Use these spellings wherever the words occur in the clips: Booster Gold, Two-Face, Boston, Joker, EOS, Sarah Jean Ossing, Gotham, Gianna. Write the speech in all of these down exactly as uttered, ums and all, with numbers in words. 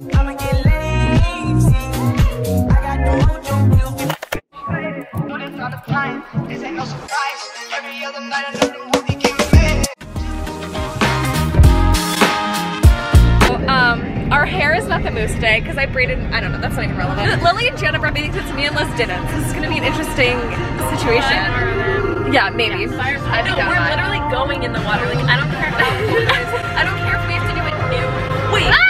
I'ma get lazy. I got the mojo, we'll get it. No, that's not a line. This ain't no surprise. Every other night I know the movie came in. Um, our hair is not the mousse today because I braided. I don't know. That's not even relevant. Lily and Gianna brought bathing suits. Me and Les didn't. So this is gonna be an interesting situation. Yeah, maybe. Yeah, fire, fire. I think no, we're not. Literally going in the water. Like I don't care. I don't care if we have to do it new. Wait. Ah!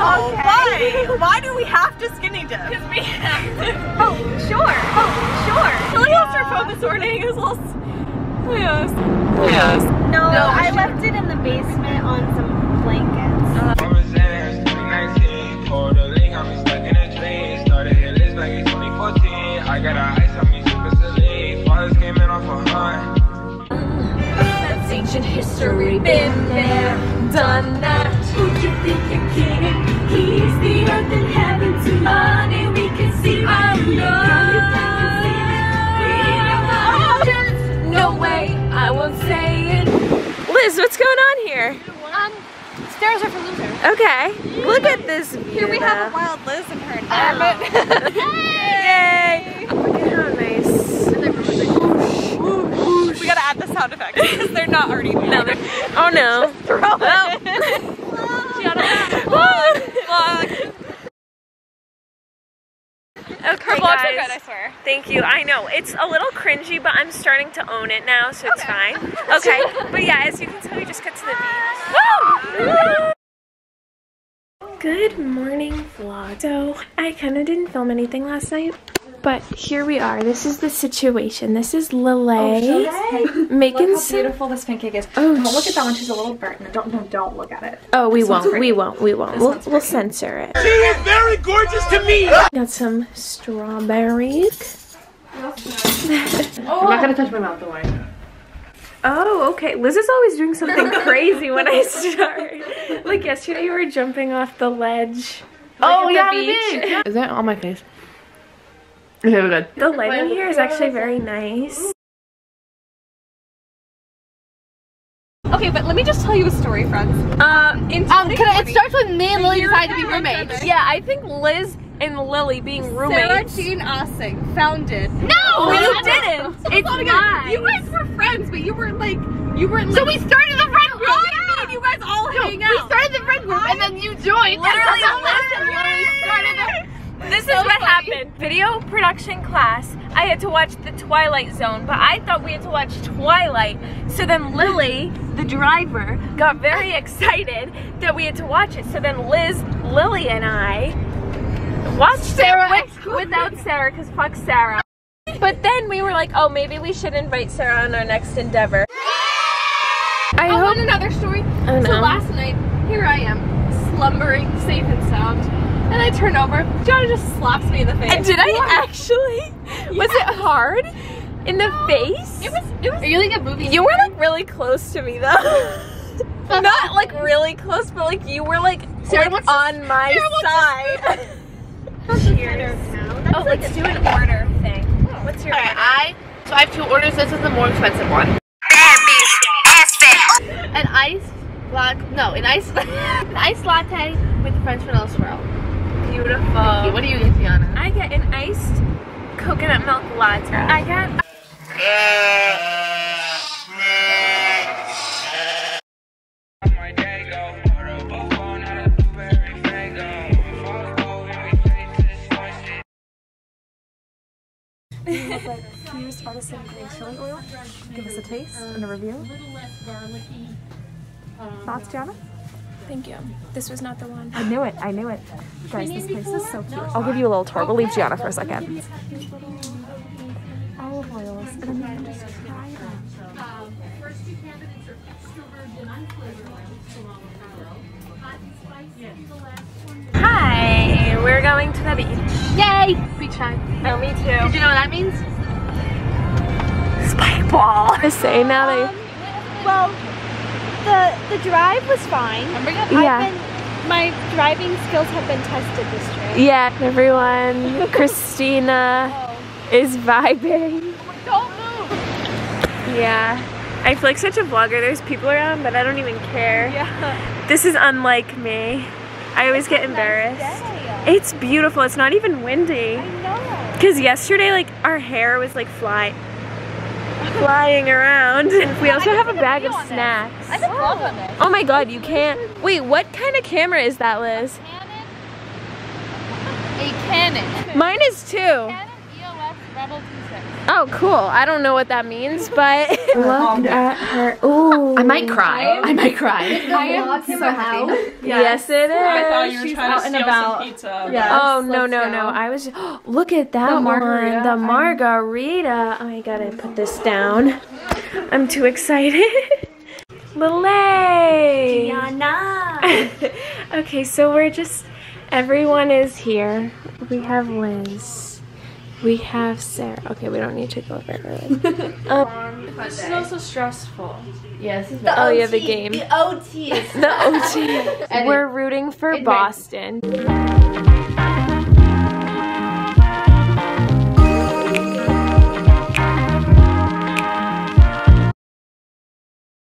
Oh, okay. Why? Why do we have to skinny dip? Because we have to. Oh, sure. Oh, sure. Really, after her phone this morning, it was all... Yes. Yes. No, no I sure. left it in the basement on some blankets. Uh, that's ancient history. Been there, done that. Who'd you think you're kidding? He's the earth and heaven to money. We can see our love. No way, I won't say it. Liz, what's going on here? Um, stairs are for losers. Okay. Look at this view. Here we have a wild Liz in her environment. Yay! Yay! Look at how nice. We gotta add the sound effects because they're not already there. No, oh no. Just throw it. Oh. Okay, her vlogs are good, I swear. Thank you. I know it's a little cringy, but I'm starting to own it now, so it's okay. Fine. Okay, but yeah, as you can tell, we just cut to the beach. Good morning, vlog. So I kind of didn't film anything last night, but here we are. This is the situation. This is Lilay oh, making look how beautiful this pancake is. Oh, don't look at that one. She's a little burnt. No, don't, no, don't look at it. Oh, we won't. We won't. We won't. We'll, we'll censor it. She is very gorgeous to me. Got some strawberries. Oh. I'm not gonna touch my mouth, don't worry. Oh, okay. Liz is always doing something crazy when I start. Like yesterday, you were jumping off the ledge. Like oh, yeah, the beach. Is that on my face? Okay, good. The lighting here is actually very nice. Okay, but let me just tell you a story, friends. Um, in um can I, it starts with me and Lily decided to be roommates. Yeah, I think Liz and Lily being roommates. Sarah Jean Ossing founded. No, you didn't. It's mine. You guys were friends, but you weren't like you weren't. So we started the friend group. I mean, you guys all hang out. We started the friend group, and then you joined. Literally, literally started the. This so is what funny. happened. Video production class, I had to watch The Twilight Zone, but I thought we had to watch Twilight. So then Lily, the driver, got very excited that we had to watch it. So then Liz, Lily, and I watched Sarah it with, without Sarah, because fuck Sarah. But then we were like, oh, maybe we should invite Sarah on our next endeavor. I oh, hope and another story. Oh, so no. Last night, here I am, slumbering safe and sound. And I turn over, Gianna just slaps me in the face. And did I what? actually? Yes. Was it hard? In the no. face? It was, it was. Are you like a movie? You movie? were like really close to me though. Not like really close, but like you were like, Sarah like on to, my Sarah side. Cheers. Oh, like let's do an order thing. Oh. What's your All order? Right, I, so I have two orders. This is the more expensive one. An ice black, no, an ice, an ice latte with the French vanilla swirl. Beautiful. What do you get, Gianna? I get an iced coconut milk latte. I got... Infused artisan green chili oil. Give us a taste and a review. Thoughts, Gianna? Thank you. This was not the one. I knew it. I knew it. Guys, this place is so cute. I'll give you a little tour. We'll leave Gianna for a second. Olive oils. And then you can just try them. First two candidates are extrovert and unflavored oils, along with hot and spicy. The last one. Hi! We're going to the beach. Yay! Beach time. Oh, me too. Did you know what that means? Spike ball. I say now they. Um, well. The, the drive was fine. Yeah. I've been, my driving skills have been tested this trip. Yeah, everyone. Christina oh. is vibing. Don't move. Yeah. I feel like such a vlogger. There's people around, but I don't even care. Yeah. This is unlike me. I always it's get embarrassed. Nice day. It's beautiful. It's not even windy. I know. Because yesterday, like, our hair was like fly, flying around. And we also have a bag of snacks. I can vlog on this. Oh my god, you can't. Wait, what kind of camera is that, Liz? A Canon. Mine is too. Canon E O S Rebel two six. Oh, cool. I don't know what that means, but looked at her. Ooh. I might cry. I might cry. I am so happy. Yes. Yes, it is. I thought you were She's trying to steal about. some pizza. Yes. Oh no Let's no go. no! I was. Just, oh, look at that the margarita. one. The margarita. Oh, I gotta put this down. I'm too excited. Malay. Gianna. Okay, so we're just. Everyone is here. We have Liz. We have Sarah. Okay, we don't need to go over everyone. um, this is also stressful. Yes. Yeah, oh, yeah, the game. The O T. The O T. We're rooting for Boston.